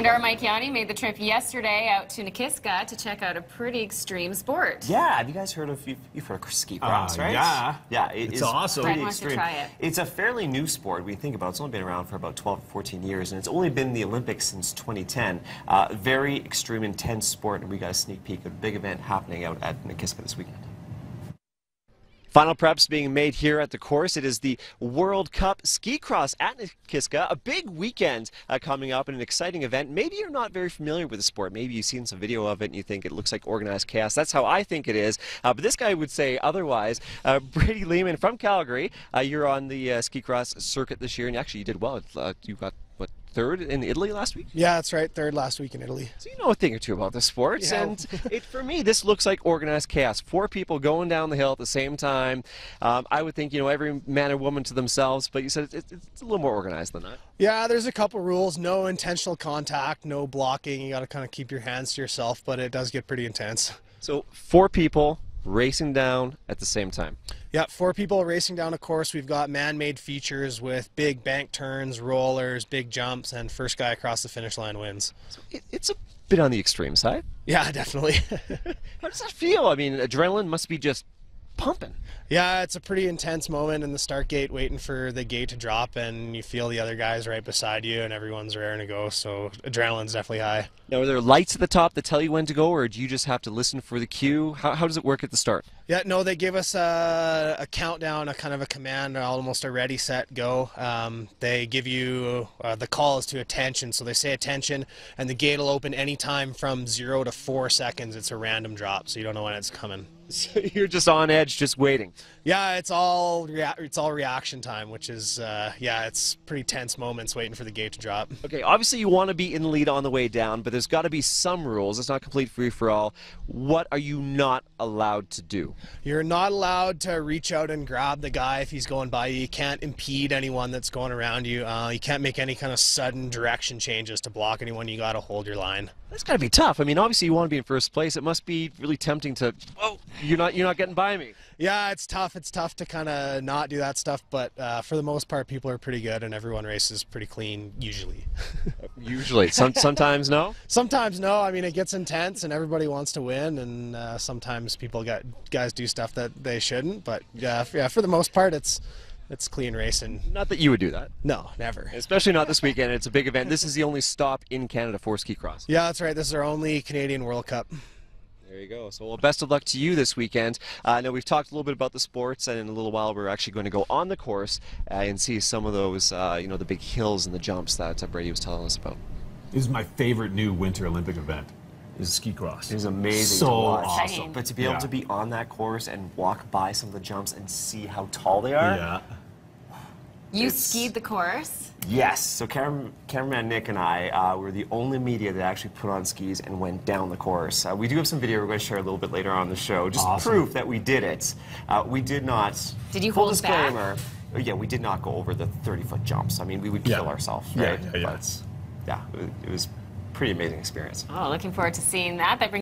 And our Mike Yawney made the trip yesterday out to Nakiska to check out a pretty extreme sport. Yeah, have you guys heard of, you've heard of ski cross, right? Yeah. Yeah, it's awesome. Pretty extreme. Try it. It's a fairly new sport when you think about it. It's only been around for about 12, 14 years, and it's only been in the Olympics since 2010. Very extreme, intense sport, and we got a sneak peek of a big event happening out at Nakiska this weekend. Final preps being made here at the course. It is the World Cup Ski Cross at Nakiska, a big weekend coming up and an exciting event. Maybe you're not very familiar with the sport. Maybe you've seen some video of it and you think it looks like organized chaos. That's how I think it is. But this guy would say otherwise. Brady Lehman from Calgary, you're on the ski cross circuit this year, and actually you did well. You got, what, third in Italy last week? Yeah, that's right. Third last week in Italy. So you know a thing or two about the sports. Yeah. And for me, this looks like organized chaos. Four people going down the hill at the same time. I would think, you know, every man and woman to themselves, but you said it's a little more organized than that. Yeah, there's a couple rules. No intentional contact, no blocking. You got to kind of keep your hands to yourself, but it does get pretty intense. So four people racing down at the same time. Yeah, four people racing down a course. We've got man-made features with big bank turns, rollers, big jumps, and first guy across the finish line wins. So it's a bit on the extreme side. Yeah, definitely. How does that feel? I mean, adrenaline must be just pumping. Yeah, it's a pretty intense moment in the start gate, waiting for the gate to drop, and you feel the other guys right beside you, and everyone's raring to go, so adrenaline's definitely high. Now, are there lights at the top that tell you when to go, or do you just have to listen for the cue? How does it work at the start? Yeah, no, they give us a countdown, a kind of a command, almost a ready, set, go. They give you the call is to attention, so they say attention, and the gate will open anytime from 0 to 4 seconds. It's a random drop, so you don't know when it's coming. So you're just on edge, just waiting. Yeah, it's all reaction time, which is yeah, it's pretty tense moments waiting for the gate to drop. Okay, obviously you want to be in the lead on the way down, but there's got to be some rules. It's not complete free for all. What are you not allowed to do? You're not allowed to reach out and grab the guy if he's going by you. You can't impede anyone that's going around you. You can't make any kind of sudden direction changes to block anyone. You got to hold your line. That's got to be tough. I mean, obviously you want to be in first place. It must be really tempting to. Whoa. You're not getting by me. Yeah, it's tough. It's tough to kind of not do that stuff, but for the most part, people are pretty good, and everyone races pretty clean usually. Usually, sometimes no. Sometimes no. I mean, it gets intense, and everybody wants to win, and sometimes guys do stuff that they shouldn't. But yeah, for the most part, it's clean racing. Not that you would do that. No, never. Especially not this weekend. It's a big event. This is the only stop in Canada for ski cross. Yeah, that's right. This is our only Canadian World Cup. There you go. So, well, best of luck to you this weekend. I know we've talked a little bit about the sports, and in a little while we're actually going to go on the course and see some of those, you know, the big hills and the jumps that Brady was telling us about. This is my favorite new Winter Olympic event. Is ski cross. It was amazing. So awesome. But to be able to be on that course and walk by some of the jumps and see how tall they are. Yeah. You skied the course? Yes. So cameraman Nick and I were the only media that actually put on skis and went down the course. We do have some video we're going to share a little bit later on the show. Just proof that we did it. We did not. Did you hold back? Yeah, we did not go over the 30-foot jumps. I mean, we would kill ourselves, right? Yeah, yeah. But, yeah, it was a pretty amazing experience. Oh, looking forward to seeing that. That brings